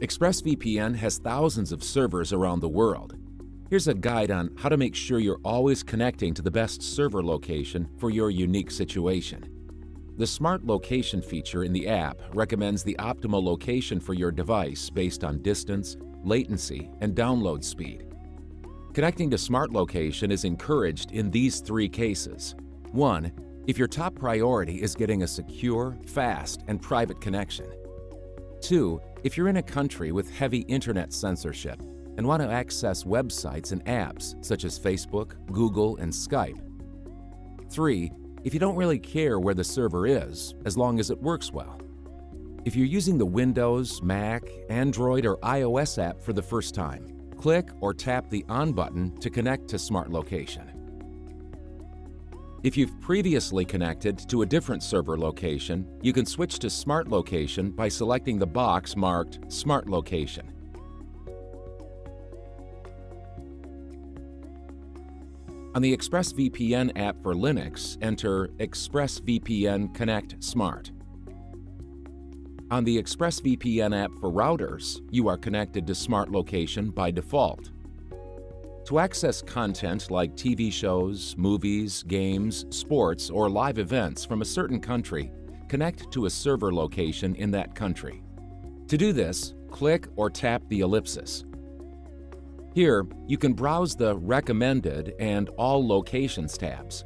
ExpressVPN has thousands of servers around the world. Here's a guide on how to make sure you're always connecting to the best server location for your unique situation. The Smart Location feature in the app recommends the optimal location for your device based on distance, latency, and download speed. Connecting to Smart Location is encouraged in these three cases. 1. If your top priority is getting a secure, fast, and private connection. 2. If you're in a country with heavy internet censorship and want to access websites and apps such as Facebook, Google, and Skype. 3. If you don't really care where the server is, as long as it works well. If you're using the Windows, Mac, Android, or iOS app for the first time, click or tap the On button to connect to Smart Location. If you've previously connected to a different server location, you can switch to Smart Location by selecting the box marked Smart Location. On the ExpressVPN app for Linux, enter ExpressVPN Connect Smart. On the ExpressVPN app for routers, you are connected to Smart Location by default. To access content like TV shows, movies, games, sports, or live events from a certain country, connect to a server location in that country. To do this, click or tap the ellipsis. Here, you can browse the Recommended and All Locations tabs.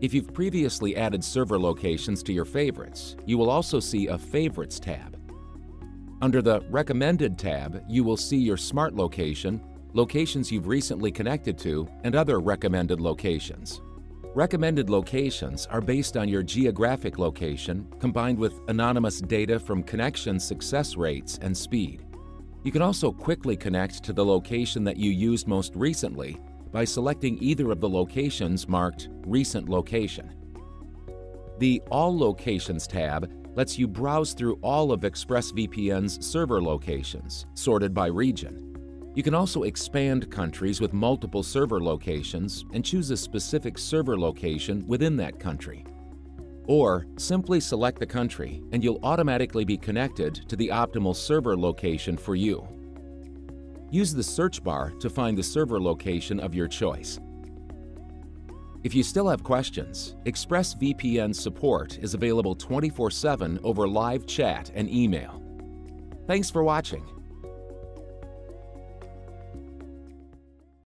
If you've previously added server locations to your favorites, you will also see a Favorites tab. Under the Recommended tab, you will see your Smart Location, locations you've recently connected to, and other recommended locations. Recommended locations are based on your geographic location combined with anonymous data from connection success rates and speed. You can also quickly connect to the location that you used most recently by selecting either of the locations marked Recent Location. The All Locations tab lets you browse through all of ExpressVPN's server locations, sorted by region. You can also expand countries with multiple server locations and choose a specific server location within that country. Or simply select the country and you'll automatically be connected to the optimal server location for you. Use the search bar to find the server location of your choice. If you still have questions, ExpressVPN support is available 24/7 over live chat and email. Thanks for watching.